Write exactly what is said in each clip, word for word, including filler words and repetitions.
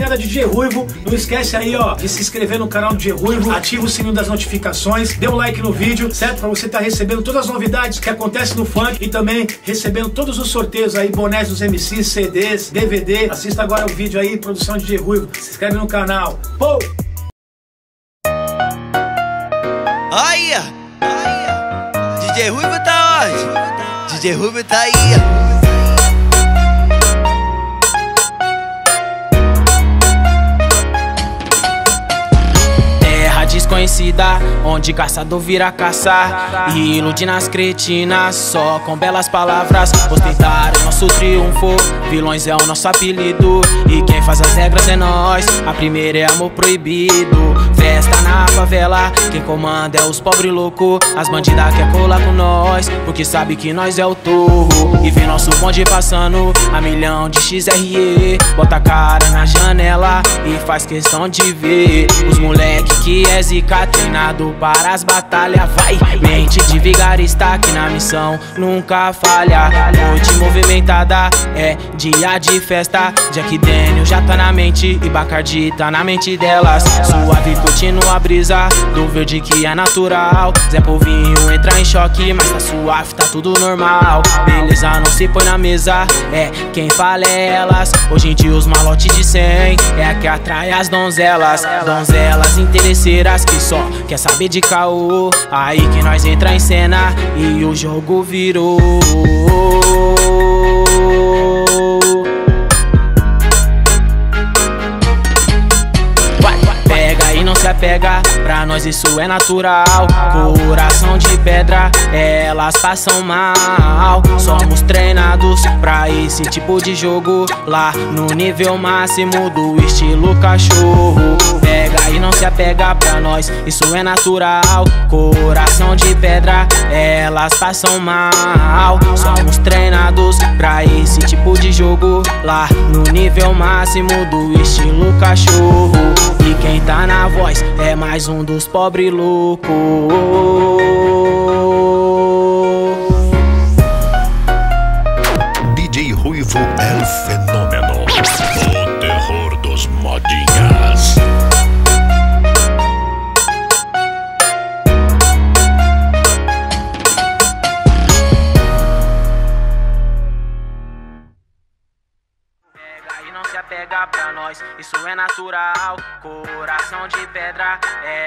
Era D J Ruivo, não esquece aí ó de se inscrever no canal do D J Ruivo, ativa o sininho das notificações, dê um like no vídeo, certo? Pra você estar tá recebendo todas as novidades que acontecem no funk e também recebendo todos os sorteios aí, bonés dos M Cs, C Ds, D V D. Assista agora o vídeo aí, produção de D J Ruivo, se inscreve no canal. Pou! Olha! Olha! D J Ruivo tá onde? D J Ruivo tá aí! Desconhecida, onde caçador vira caçar e iludindo as cretinas só com belas palavras. Ostentar o nosso triunfo, vilões é o nosso apelido, e quem faz as regras é nós, a primeira é amor proibido. Festa na favela, quem comanda é os pobres loucos, as bandidas quer colar com nós, porque sabe que nós é o torro. E vê nosso bonde passando, a milhão de X R E, bota a cara na janela e faz questão de ver os moleque que é zica, treinado para as batalhas. Vai, mente de vigarista que na missão nunca falha. Noite movimentada, é dia de festa, Jack Daniel já tá na mente e Bacardi tá na mente delas. Suave continua a brisa do verde que é natural, Zé Polvinho entra em choque, mas tá suave, tá tudo normal. Beleza não se põe na mesa, é quem fala é elas. Hoje em dia os malotes de cem é a que atrai as donzelas. Donzelas interesseiras que só quer saber de caô, aí que nós entra em cena e o jogo virou. Pega, pra nós isso é natural. Coração de pedra, elas passam mal. Somos treinados pra esse tipo de jogo, lá no nível máximo do estilo cachorro. Pega e não se apega, pra nós isso é natural. Coração de pedra, elas passam mal. Somos treinados pra esse tipo de jogo, lá no nível máximo do estilo cachorro. E quem tá na voz é mais um dos pobres loucos. D J Ruivo é o fenômeno, o terror dos modinhas. Pega pra nós, isso é natural. Coração de pedra,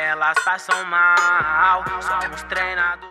elas passam mal. Somos treinados.